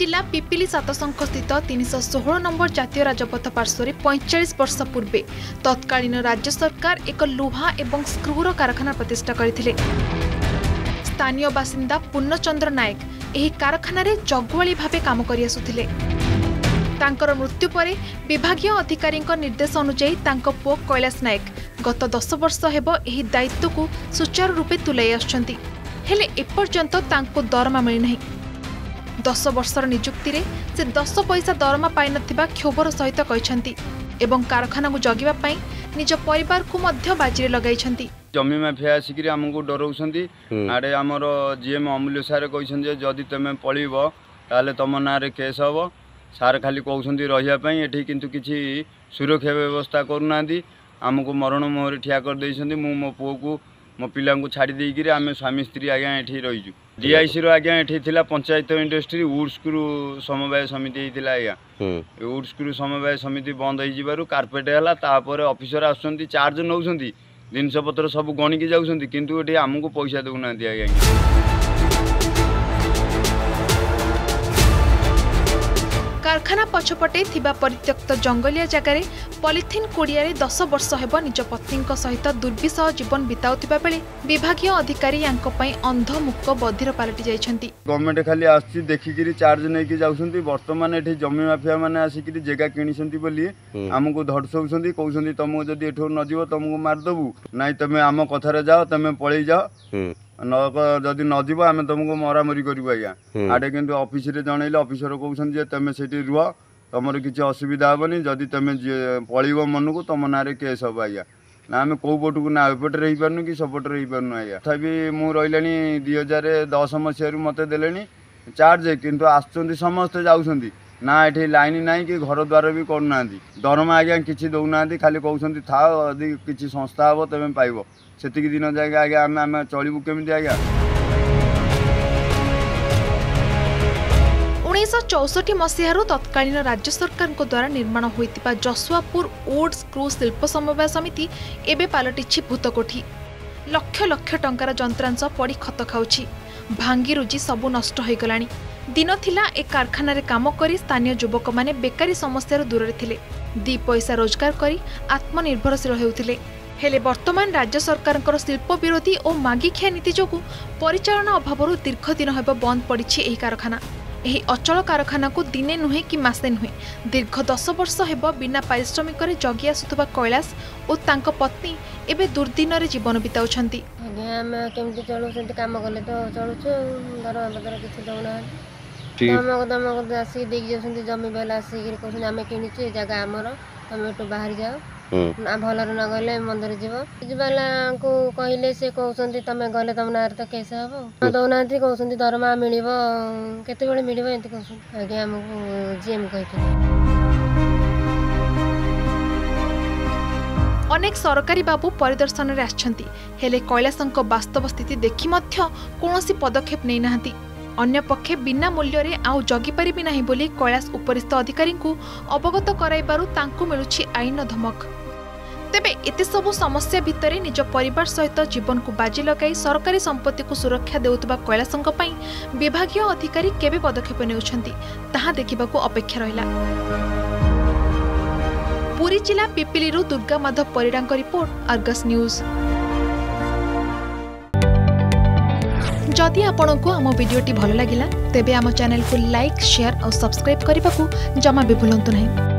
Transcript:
जिला पिपिली सातसंख स्थित 316 नंबर जातीय राजपथ पार्श्वर 45 वर्ष पूर्वे तत्कालीन राज्य सरकार एक लुहा एवं स्क्रूर कारखाना प्रतिष्ठा करथिले। स्थानीय बासिंदा पूर्णचंद्र नायक एही कारखानारे जगुआली भावे काम करि आसुथिले। तांकर मृत्यु परे विभागीय अधिकारींक निर्देश अनुसार तांको पुओ कैलाश नायक गत 10 वर्ष हेबो एही दायित्वकु सुचारू रूपे तुलाई आछंती, हेले एपर्यंत तांको दरमा मिलि नाही। 10 वर्षर निजुक्ति रे से 10 पैसा दरमा पाई नथिबा क्षोभर सहित कहछंती एवं कारखाना को जगिबा पई निज परिवार को मध्य बाजी लगाइछंती। जमी माफिया सिकरी हमको डरौछंती। आड़े हमर जीएम अमूल्य सारे कहछंती जदी तमे पळीबो ताले तम ना रे केस होबो। सारे खाली कहछंती रहिया पई एठी किंतु किछि सुरक्षा व्यवस्था करनांदी। हमको मरण मोहर ठिया कर दैछंती। मो पुओ को मो पिला छाड़ी देकर आम स्वामी स्त्री आज्ञा ये रहीजु। डीआईसी रज्ञा ये पंचायत इंडस्ट्री वुड्सक्रु समवाय समिति होता है। आज्ञा वुड्सक्रु समवाय समिति बंद हो कारपेट है। तापर अफिसर आसुँच चार्ज नौ जिनपतर सब गणिकी जाऊँच किंतु ये आमको पैसा देना आज्ञा। कारखाना पछपटे थिबा परित्यक्त जंगलिया जगार पॉलिथिन कुड़िया 10 वर्ष हेब निज पत्नी सहित दुर्विसह जीवन बिताउथिबा बेले विभागीय अधिकारी यांको पई अंध मुक्क बधिर पालटी जाइछंती। गवर्नमेंट खाली आसी देखिकिरी चार्ज नेकी जाउछंती। वर्तमान एठी जमी माफिया माने आसीकिरी जगह किनिसंती बोली हमको धडसौछंती। कहउछंती तुमको जदी एठो न जीव तुमको मारदेबू नाई तमे आम कथारे जाओ तमे पळेई जाओ जदि नजीब आम तुमको मरामरी करूँ। आज्ञा आटे कितु अफिस जनइले अफिसर कौन तुम से रुह तुम किसी असुविधा हेनी जदि तुम पल मन को तुम ना केस हे। आज्ञा ना आम कौ पटक ना एपटे हो पार्न कि सपटे हो पार्न। आज्ञा तथि मु रही 2010 मसीह मत दे चार्ज कितु आसुँच समस्ते जाऊँच ना ये लाइन नाई कि घर द्वार भी करना दरमा। आज्ञा किसी दौना खाली कहते था किसी संस्था हे तेज पाइब से दिन जाए। आज्ञा आम आम चलू केमी। आज्ञा 1964 मसीह तत्कालीन राज्य सरकार द्वारा निर्माण होता जसुआपुर वुड स्क्रू शिल्प समवाय समिति एवं पलटि भूतकोठी। लक्ष लक्ष टंकार जंत्रांश पड़ी खत खाऊँ भांगी रुजी सबू नष्ट हो गलानी। दिन थिला एक कारखाना रे काम करी स्थानीय युवक माने बेकारी समस्या दूर रे थिले। दी पैसा रोजगार करी आत्मनिर्भरशील हेउथिले। हेले वर्तमान राज्य सरकारक शिल्प विरोधी और मागिखिया नीति जोगु परिचालना अभाव दीर्घ दिन हेबा बंद पड़ी। एही कारखाना एही अचल कारखाना को दिने नुहे कि मासे नुहे दीर्घ 10 वर्ष हेबा बिना पारिश्रमिक रे जगी आसुथबा कैलाश और तांको पत्नी एबे दुर्दिन रे जीवन बिताउछंती। काम कले तो चलुछु दरमा बदर किछि दौना जमी बेला आम कि जगह आमर तुम एक बाहर जाओ भल न गले मंदिर जीवाला को कहले से कहते तुम गले तुम ना तो कैसे हे दौना कहते दरमा मिल केत मिल आज्ञा आमको जीएम कही। अनेक सरकारी बाबू परिदर्शन में आछंती हेले कैलाशंक वास्तव स्थिति देखि मध्य कोनोसी पदक्षेप नै नाहंती। अन्य पक्षे बिना मूल्य रे आउ जगी परिबि नाही बोली कैलाश उपरिस्थ अधिकारी को अवगत कराइबारु तांकु मिलुछि आईन धमक। तेबे एते सबु समस्या भितरे निज परिवार सहित जीवन को बाजी लगाई सरकारी संपत्ति को सुरक्षा देउतबा कैलाशंक पई विभागीय अधिकारी केबे पदक्षेप नेउछंती ताहा देखिबाकू अपेक्षा रहिला। पुरी जिला पिपिलीरु दुर्गा माधव परिडांक रिपोर्ट आर्गस न्यूज। जदि आपंक आम भिडियोटी भल लगा तेब आम चैनल को लाइक शेयर और सब्सक्राइब करने को जमा भी भूलु नहीं।